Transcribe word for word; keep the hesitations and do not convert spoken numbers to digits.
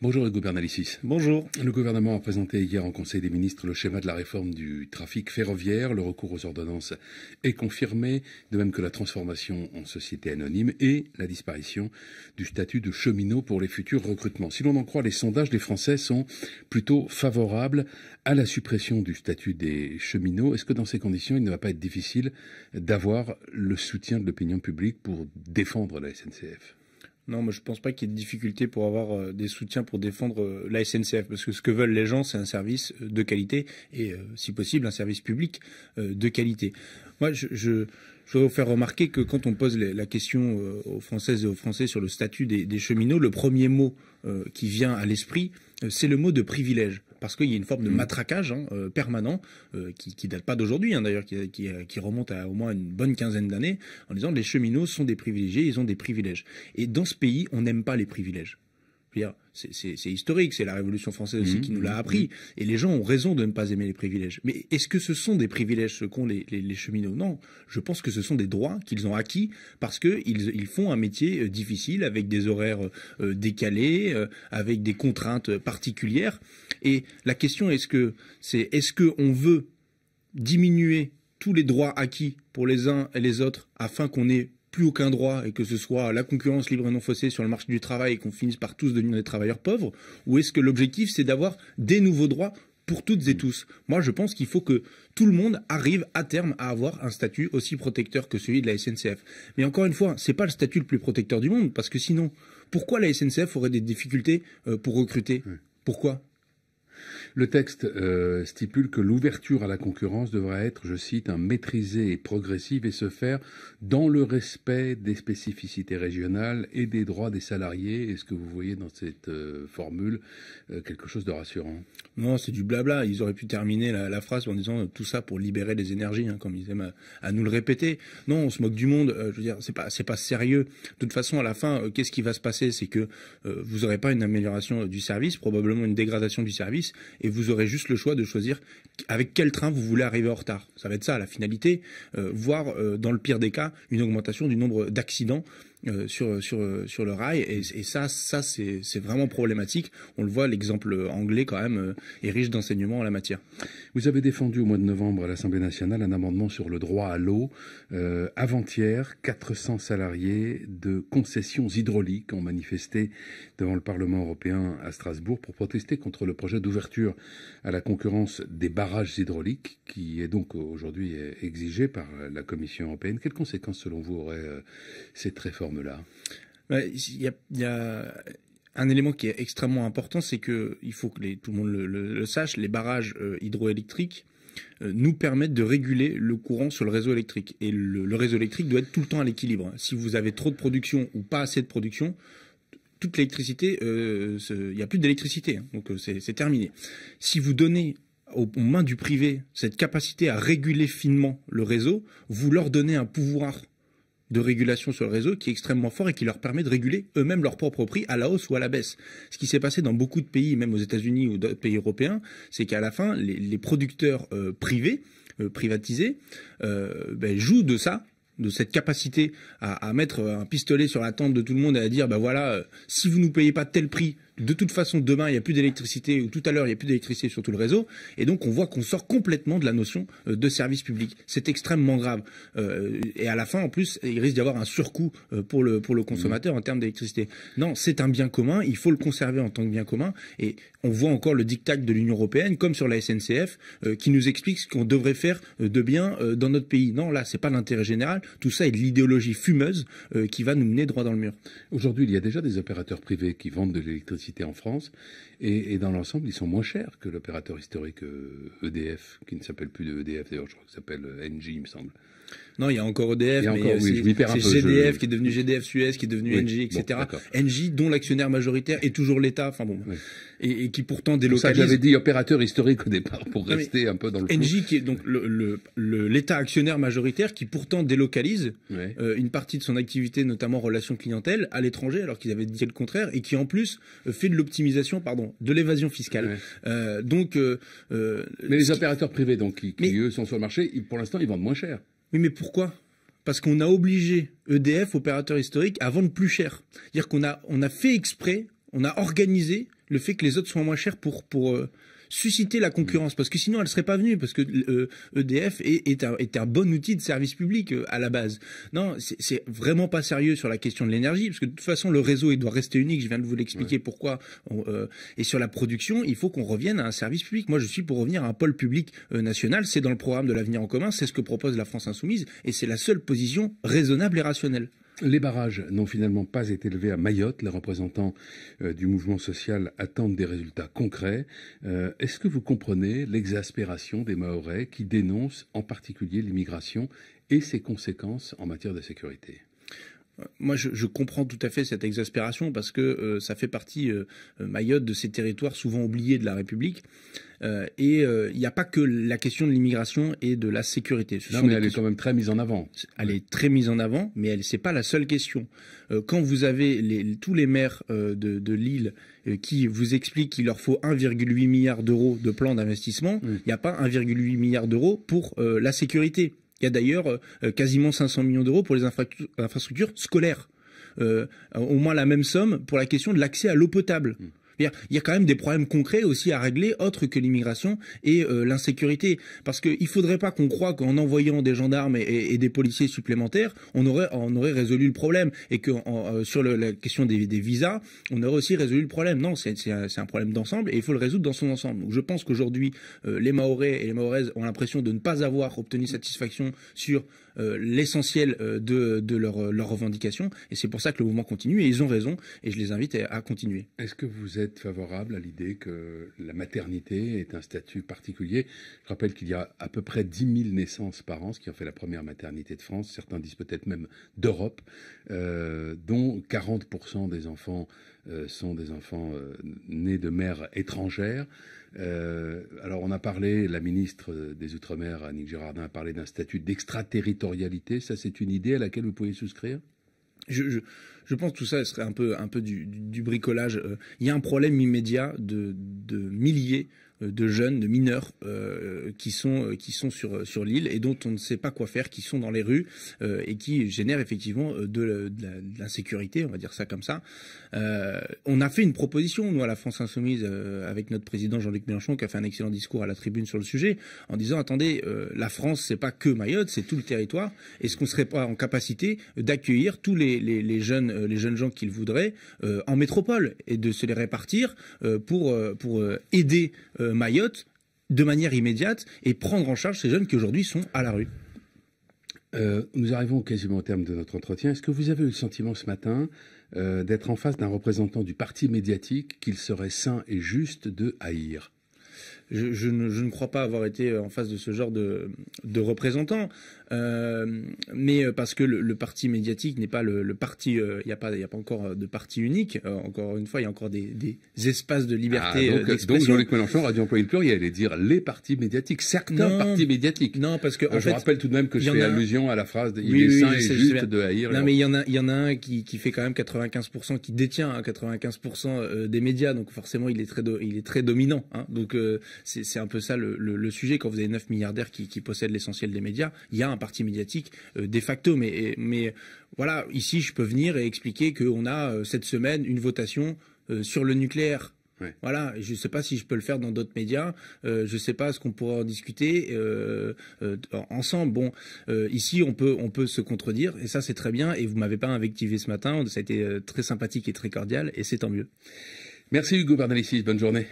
Bonjour Ugo Bernalicis. Bonjour. Le gouvernement a présenté hier en Conseil des ministres le schéma de la réforme du trafic ferroviaire. Le recours aux ordonnances est confirmé, de même que la transformation en société anonyme et la disparition du statut de cheminot pour les futurs recrutements. Si l'on en croit les sondages, les Français sont plutôt favorables à la suppression du statut des cheminots. Est-ce que dans ces conditions, il ne va pas être difficile d'avoir le soutien de l'opinion publique pour défendre la S N C F ? Non, moi je ne pense pas qu'il y ait de difficulté pour avoir des soutiens pour défendre la S N C F, parce que ce que veulent les gens, c'est un service de qualité et, si possible, un service public de qualité. Moi, je, je, je voudrais vous faire remarquer que quand on pose la question aux Françaises et aux Français sur le statut des, des cheminots, le premier mot qui vient à l'esprit, c'est le mot de privilège. Parce qu'il y a une forme de matraquage hein, euh, permanent, euh, qui ne date pas d'aujourd'hui, hein, d'ailleurs, qui, qui, qui remonte à au moins une bonne quinzaine d'années, en disant les cheminots sont des privilégiés, ils ont des privilèges. Et dans ce pays, on n'aime pas les privilèges. C'est historique, c'est la Révolution française aussi mmh, qui nous l'a appris. Mmh. Et les gens ont raison de ne pas aimer les privilèges. Mais est-ce que ce sont des privilèges, ce qu'ont les, les, les cheminots? Non, je pense que ce sont des droits qu'ils ont acquis parce qu'ils ils font un métier difficile, avec des horaires euh, décalés, euh, avec des contraintes particulières. Et la question, est-ce que c'est est-ce qu'on veut diminuer tous les droits acquis pour les uns et les autres afin qu'on ait plus aucun droit et que ce soit la concurrence libre et non faussée sur le marché du travail et qu'on finisse par tous devenir des travailleurs pauvres, ou est-ce que l'objectif c'est d'avoir des nouveaux droits pour toutes et tous? Moi je pense qu'il faut que tout le monde arrive à terme à avoir un statut aussi protecteur que celui de la S N C F. Mais encore une fois, c'est pas le statut le plus protecteur du monde, parce que sinon, pourquoi la S N C F aurait des difficultés pour recruter? Pourquoi ? Le texte euh, stipule que l'ouverture à la concurrence devra être, je cite, un maîtrisé et progressif et se faire dans le respect des spécificités régionales et des droits des salariés. Est-ce que vous voyez dans cette euh, formule euh, quelque chose de rassurant? Non, c'est du blabla. Ils auraient pu terminer la, la phrase en disant euh, tout ça pour libérer les énergies, hein, comme ils aiment à, à nous le répéter. Non, on se moque du monde. Euh, je veux dire, c'est pas, c'est pas sérieux. De toute façon, à la fin, euh, qu'est-ce qui va se passer? C'est que euh, vous n'aurez pas une amélioration euh, du service, probablement une dégradation du service. Et vous aurez juste le choix de choisir avec quel train vous voulez arriver en retard. Ça va être ça la finalité, euh, voire euh, dans le pire des cas, une augmentation du nombre d'accidents euh, sur, sur, sur le rail. Et, et ça, ça c'est vraiment problématique. On le voit, l'exemple anglais quand même euh, est riche d'enseignements en la matière. Vous avez défendu au mois de novembre à l'Assemblée nationale un amendement sur le droit à l'eau. Euh, Avant-hier, quatre cents salariés de concessions hydrauliques ont manifesté devant le Parlement européen à Strasbourg pour protester contre le projet d'ouverture à la concurrence des barrages hydrauliques, qui est donc aujourd'hui exigée par la Commission européenne. Quelles conséquences, selon vous, aurait cette réforme-là ? Il y a, il y a un élément qui est extrêmement important, c'est qu'il faut que les, tout le monde le, le, le sache, les barrages euh, hydroélectriques nous permettent de réguler le courant sur le réseau électrique. Et le, le réseau électrique doit être tout le temps à l'équilibre. Si vous avez trop de production ou pas assez de production, toute l'électricité, euh, il n'y a plus d'électricité, hein, donc euh, c'est terminé. Si vous donnez aux, aux mains du privé cette capacité à réguler finement le réseau, vous leur donnez un pouvoir de régulation sur le réseau qui est extrêmement fort et qui leur permet de réguler eux-mêmes leurs propres prix à la hausse ou à la baisse. Ce qui s'est passé dans beaucoup de pays, même aux États-Unis ou d'autres pays européens, c'est qu'à la fin, les, les producteurs euh, privés, euh, privatisés, euh, ben, jouent de ça, de cette capacité à, à mettre un pistolet sur la tempe de tout le monde et à dire, ben voilà, euh, si vous ne nous payez pas tel prix, de toute façon, demain, il n'y a plus d'électricité, ou tout à l'heure, il n'y a plus d'électricité sur tout le réseau. Et donc, on voit qu'on sort complètement de la notion euh, de service public. C'est extrêmement grave. Euh, et à la fin, en plus, il risque d'y avoir un surcoût euh, pour, le, pour le consommateur en termes d'électricité. Non, c'est un bien commun. Il faut le conserver en tant que bien commun. Et on voit encore le diktat de l'Union européenne, comme sur la S N C F, euh, qui nous explique ce qu'on devrait faire de bien euh, dans notre pays. Non, là, ce n'est pas l'intérêt général. Tout ça est de l'idéologie fumeuse euh, qui va nous mener droit dans le mur. Aujourd'hui, il y a déjà des opérateurs privés qui vendent de l'électricité en France, et, et dans l'ensemble, ils sont moins chers que l'opérateur historique E D F, qui ne s'appelle plus de E D F, d'ailleurs, je crois que ça s'appelle ENGIE, il me semble. Non, il y a encore E D F, a mais oui, c'est G D F je... qui est devenu G D F-Suez, qui est devenu oui. E N G I E, et cetera. Bon, E N G I E, dont l'actionnaire majoritaire est toujours l'État, enfin bon, oui. et, et qui pourtant délocalise... Ça, j'avais dit opérateur historique au départ, pour non, rester un peu dans le flou. E N G I E, qui est donc l'État actionnaire majoritaire, qui pourtant délocalise oui. euh, une partie de son activité, notamment relations clientèle, à l'étranger, alors qu'ils avaient dit le contraire, et qui en plus euh, fait de l'optimisation, pardon, de l'évasion fiscale. Oui. Euh, donc, euh, euh, mais les opérateurs qui... privés, donc, qui, mais... qui eux sont sur le marché, pour l'instant, ils vendent moins cher. Oui, mais pourquoi? Parce qu'on a obligé E D F, opérateur historique, à vendre plus cher. C'est-à-dire qu'on a, on a fait exprès on a organisé le fait que les autres soient moins chers pour, pour euh, susciter la concurrence, parce que sinon elle ne serait pas venue, parce que euh, E D F est, est, un, est un bon outil de service public euh, à la base. Non, c'est vraiment pas sérieux sur la question de l'énergie, parce que de toute façon le réseau il doit rester unique, je viens de vous l'expliquer ouais. pourquoi. On, euh, et sur la production, il faut qu'on revienne à un service public. Moi je suis pour revenir à un pôle public euh, national, c'est dans le programme de l'avenir en commun, c'est ce que propose la France Insoumise, et c'est la seule position raisonnable et rationnelle. Les barrages n'ont finalement pas été levés à Mayotte. Les représentants euh, du mouvement social attendent des résultats concrets. Euh, est-ce que vous comprenez l'exaspération des Mahorais qui dénoncent en particulier l'immigration et ses conséquences en matière de sécurité ? Moi, je, je comprends tout à fait cette exaspération parce que euh, ça fait partie, euh, Mayotte, de ces territoires souvent oubliés de la République. Euh, et il euh, n'y a pas que la question de l'immigration et de la sécurité. Ce non, mais elle questions... est quand même très mise en avant. Elle est très mise en avant, mais elle c'est pas la seule question. Euh, quand vous avez les, tous les maires euh, de, de Lille euh, qui vous expliquent qu'il leur faut un virgule huit milliard d'euros de plan d'investissement, il mmh. n'y a pas un virgule huit milliard d'euros pour euh, la sécurité. Il y a d'ailleurs euh, quasiment cinq cents millions d'euros pour les infra infrastructures scolaires. Euh, au moins la même somme pour la question de l'accès à l'eau potable. Mmh. Il y a quand même des problèmes concrets aussi à régler, autres que l'immigration et euh, l'insécurité. Parce qu'il ne faudrait pas qu'on croie qu'en envoyant des gendarmes et, et, et des policiers supplémentaires, on aurait, on aurait résolu le problème. Et que en, euh, sur le, la question des, des visas, on aurait aussi résolu le problème. Non, c'est un, un problème d'ensemble et il faut le résoudre dans son ensemble. Donc je pense qu'aujourd'hui, euh, les Mahorais et les Mahoraises ont l'impression de ne pas avoir obtenu satisfaction sur euh, l'essentiel euh, de, de leurs leur revendications. Et c'est pour ça que le mouvement continue. Et ils ont raison. Et je les invite à, à continuer. Est-ce que vous êtes favorable à l'idée que la maternité est un statut particulier? Je rappelle qu'il y a à peu près dix mille naissances par an, ce qui en fait la première maternité de France, certains disent peut-être même d'Europe, euh, dont quarante pour cent des enfants euh, sont des enfants euh, nés de mères étrangères. Euh, alors on a parlé, la ministre des Outre-mer, Annick Girardin, a parlé d'un statut d'extraterritorialité. Ça, c'est une idée à laquelle vous pouvez souscrire? Je, je, je pense que tout ça serait un peu, un peu du, du, du bricolage. Euh, il y a un problème immédiat de, de milliers de jeunes, de mineurs euh, qui sont, qui sont sur, sur l'île et dont on ne sait pas quoi faire, qui sont dans les rues euh, et qui génèrent effectivement de, de, de l'insécurité, on va dire ça comme ça. Euh, on a fait une proposition, nous, à la France Insoumise, euh, avec notre président Jean-Luc Mélenchon, qui a fait un excellent discours à la tribune sur le sujet, en disant, attendez, euh, la France, c'est pas que Mayotte, c'est tout le territoire. Est-ce qu'on serait pas en capacité d'accueillir tous les Les, les, jeunes, les jeunes gens qu'ils voudraient euh, en métropole et de se les répartir euh, pour, euh, pour aider euh, Mayotte de manière immédiate et prendre en charge ces jeunes qui aujourd'hui sont à la rue. Euh, nous arrivons quasiment au terme de notre entretien. Est-ce que vous avez eu le sentiment ce matin euh, d'être en face d'un représentant du parti médiatique qu'il serait sain et juste de haïr ? Je, je, ne, je ne crois pas avoir été en face de ce genre de, de représentants, euh, mais parce que le, le parti médiatique n'est pas le, le parti, il euh, n'y a pas, il n'y a pas encore de parti unique. Euh, encore une fois, il y a encore des, des espaces de liberté. Ah, donc, donc Jean-Luc Mélenchon a dû employer le pluriel et dire les partis médiatiques, certains non, partis médiatiques. Non, parce que en euh, fait, je rappelle tout de même que je fais allusion un... à la phrase de, il oui, est oui, sain oui, et juste de haïr. Non, mais il y en a, il y en a un qui, qui fait quand même quatre-vingt-quinze pour cent, qui détient hein, quatre-vingt-quinze pour cent des médias, donc forcément il est très, do... il est très dominant. Hein, donc euh, c'est un peu ça le, le, le sujet. Quand vous avez neuf milliardaires qui, qui possèdent l'essentiel des médias, il y a un parti médiatique euh, de facto. Mais, mais voilà, ici, je peux venir et expliquer qu'on a euh, cette semaine une votation euh, sur le nucléaire. Ouais. Voilà, je ne sais pas si je peux le faire dans d'autres médias, euh, je ne sais pas ce qu'on pourra en discuter euh, euh, ensemble. Bon, euh, ici on peut, on peut se contredire et ça c'est très bien et vous ne m'avez pas invectivé ce matin, ça a été euh, très sympathique et très cordial et c'est tant mieux. Merci Ugo Bernalicis, bonne journée.